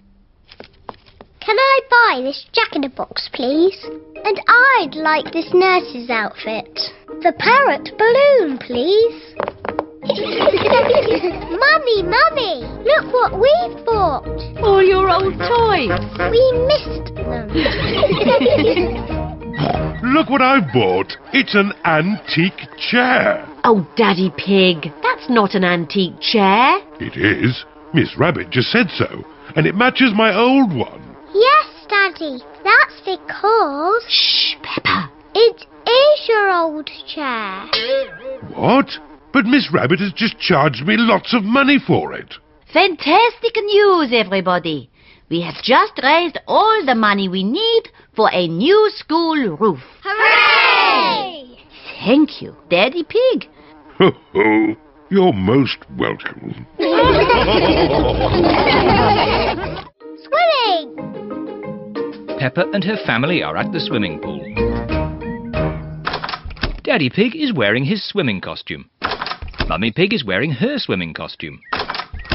Can I buy this jack-in-a-box, please? And I'd like this nurse's outfit. The parrot balloon, please. Mummy, Mummy, look what we've bought. All your old toys. We missed them. Look what I've bought. It's an antique chair. Oh, Daddy Pig, that's not an antique chair. It is. Miss Rabbit just said so, and it matches my old one. Yes, Daddy, that's because... Shh, Peppa. It is your old chair. What? But Miss Rabbit has just charged me lots of money for it. Fantastic news, everybody. We have just raised all the money we need for a new school roof. Hooray! Thank you, Daddy Pig. Ho ho, you're most welcome. Swimming! Peppa and her family are at the swimming pool. Daddy Pig is wearing his swimming costume. Mummy Pig is wearing her swimming costume.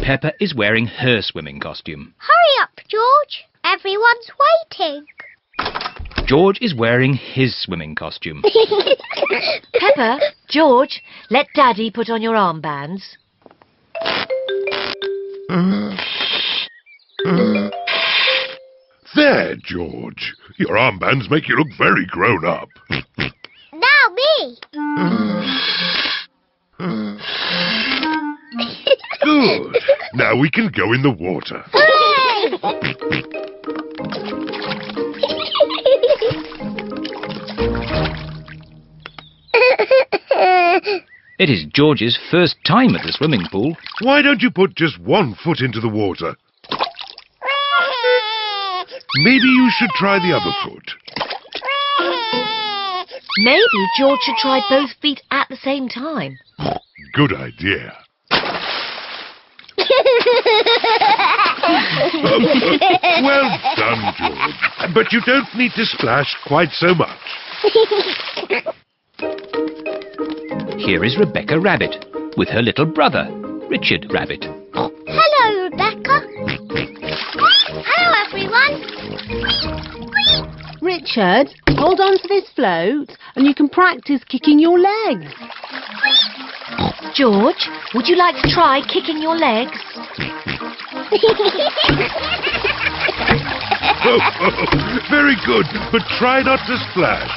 Peppa is wearing her swimming costume. Hurry up, George. Everyone's waiting. George is wearing his swimming costume. Peppa, George, let Daddy put on your armbands. Uh, uh. There, George. Your armbands make you look very grown up. Now me. Uh, uh. Good. Now we can go in the water. It is George's first time at the swimming pool. Why don't you put just one foot into the water? Maybe you should try the other foot. Maybe George should try both feet at the same time. Good idea. Well done, George. But you don't need to splash quite so much. Here is Rebecca Rabbit with her little brother, Richard Rabbit. Hello, Rebecca. Hello, everyone. Richard, hold on to this float and you can practice kicking your legs. George, would you like to try kicking your legs? Oh, oh, very good, but try not to splash.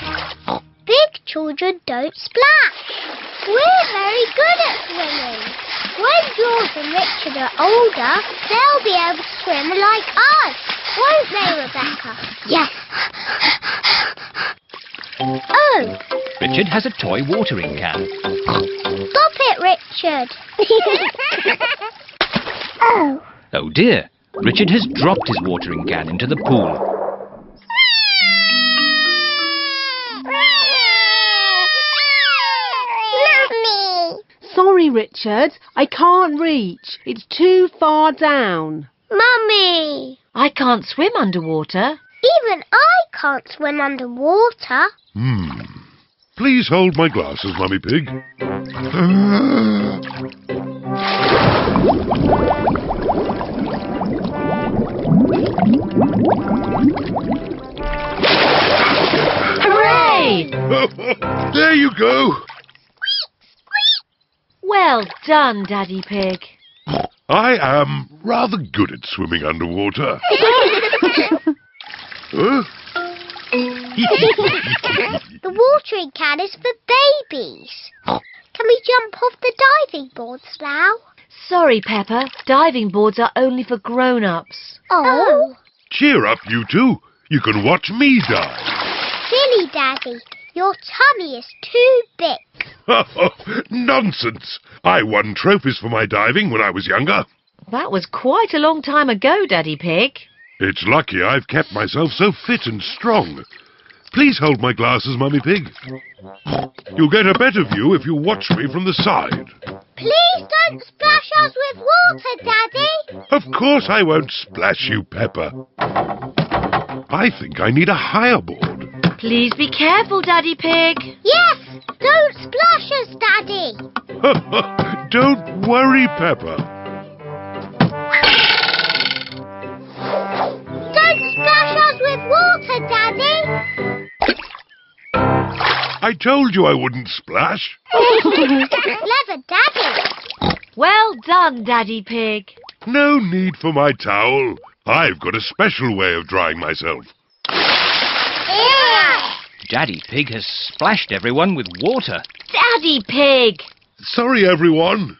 Big children don't splash. We're very good at swimming. When George and Richard are older, they'll be able to swim like us. Won't they, Rebecca? Yes. Oh! Richard has a toy watering can. Stop it, Richard! Oh! Oh dear! Richard has dropped his watering can into the pool. Sorry, Richard, I can't reach. It's too far down. Mummy! I can't swim underwater. Even I can't swim underwater. Hmm. Please hold my glasses, Mummy Pig. Hooray! There you go. Well done, Daddy Pig. I am rather good at swimming underwater. Huh? The watering can is for babies. Can we jump off the diving boards now? Sorry, Peppa. Diving boards are only for grown-ups. Oh. Cheer up, you two. You can watch me dive. Silly, Daddy. Your tummy is too big. Nonsense! I won trophies for my diving when I was younger. That was quite a long time ago, Daddy Pig. It's lucky I've kept myself so fit and strong. Please hold my glasses, Mummy Pig. You'll get a better view if you watch me from the side. Please don't splash us with water, Daddy. Of course I won't splash you, Peppa. I think I need a higher board. Please be careful, Daddy Pig. Yes, don't splash us, Daddy. Don't worry, Peppa. Don't splash us with water, Daddy. I told you I wouldn't splash. Clever, Daddy. Well done, Daddy Pig. No need for my towel. I've got a special way of drying myself. Daddy Pig has splashed everyone with water. Daddy Pig! Sorry, everyone.